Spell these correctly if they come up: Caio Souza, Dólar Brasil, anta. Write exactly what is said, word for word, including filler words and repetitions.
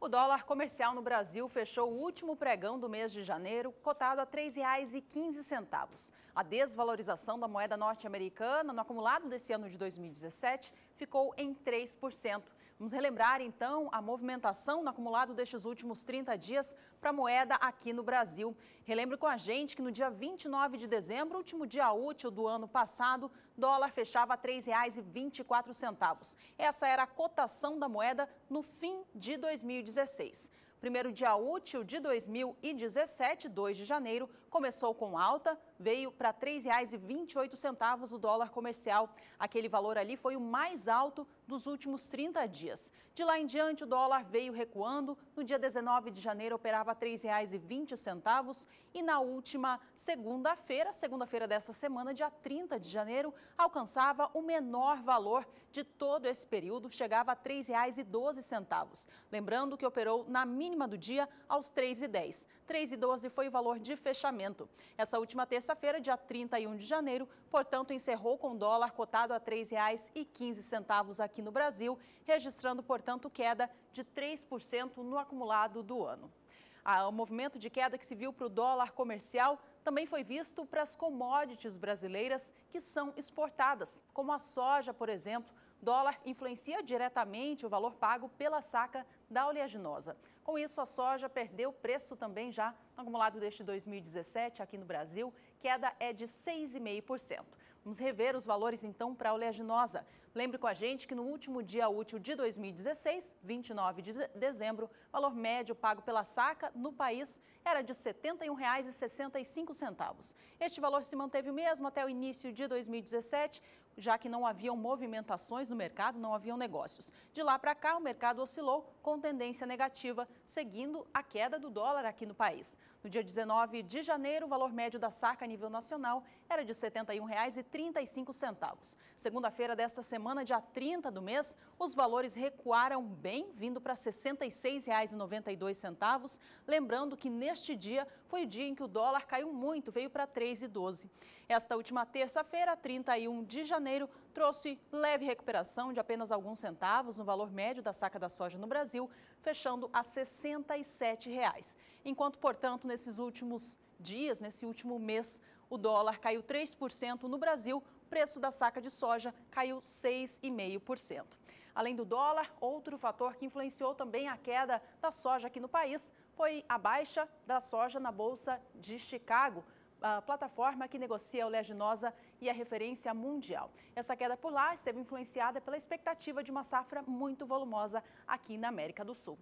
O dólar comercial no Brasil fechou o último pregão do mês de janeiro, cotado a três reais e quinze centavos. A desvalorização da moeda norte-americana no acumulado desse ano de dois mil e dezessete ficou em três por cento. Vamos relembrar, então, a movimentação no acumulado destes últimos trinta dias para a moeda aqui no Brasil. Relembre com a gente que no dia vinte e nove de dezembro, último dia útil do ano passado, dólar fechava a três reais e vinte e quatro centavos. Essa era a cotação da moeda no fim de dois mil e dezesseis. Primeiro dia útil de dois mil e dezessete, dois de janeiro, começou com alta, veio para três reais e vinte e oito centavos o dólar comercial. Aquele valor ali foi o mais alto dos últimos trinta dias. De lá em diante, o dólar veio recuando. No dia dezenove de janeiro, operava três reais e vinte centavos. E na última segunda-feira, segunda-feira dessa semana, dia trinta de janeiro, alcançava o menor valor de todo esse período, chegava a três reais e doze centavos. Lembrando que operou na mínima mínima do dia aos três reais e dez. três reais e doze foi o valor de fechamento. Essa última terça-feira, dia trinta e um de janeiro, portanto, encerrou com o dólar cotado a três reais e quinze centavos aqui no Brasil, registrando, portanto, queda de três por cento no acumulado do ano. O movimento de queda que se viu para o dólar comercial também foi visto para as commodities brasileiras que são exportadas, como a soja, por exemplo. Dólar influencia diretamente o valor pago pela saca da oleaginosa. Com isso, a soja perdeu preço também já no acumulado deste dois mil e dezessete aqui no Brasil, queda é de seis vírgula cinco por cento. Vamos rever os valores então para a oleaginosa. Lembre com a gente que no último dia útil de dois mil e dezesseis, vinte e nove de dezembro, o valor médio pago pela saca no país era de setenta e um reais e sessenta e cinco centavos. Este valor se manteve o mesmo até o início de dois mil e dezessete, já que não haviam movimentações no mercado, não haviam negócios. De lá para cá, o mercado oscilou com tendência negativa, seguindo a queda do dólar aqui no país. No dia dezenove de janeiro, o valor médio da saca a nível nacional era de setenta e um reais e trinta e cinco centavos. Segunda-feira desta semana, dia trinta do mês, os valores recuaram bem, vindo para sessenta e seis reais e noventa e dois centavos. Lembrando que neste dia foi o dia em que o dólar caiu muito, veio para três reais e doze centavos. Esta última terça-feira, trinta e um de janeiro, trouxe leve recuperação de apenas alguns centavos no valor médio da saca da soja no Brasil, fechando a sessenta e sete reais. Enquanto, portanto, nesses últimos dias, nesse último mês, o dólar caiu três por cento no Brasil, o preço da saca de soja caiu seis vírgula cinco por cento. Além do dólar, outro fator que influenciou também a queda da soja aqui no país foi a baixa da soja na Bolsa de Chicago, a plataforma que negocia a oleaginosa e a referência mundial. Essa queda por lá esteve influenciada pela expectativa de uma safra muito volumosa aqui na América do Sul.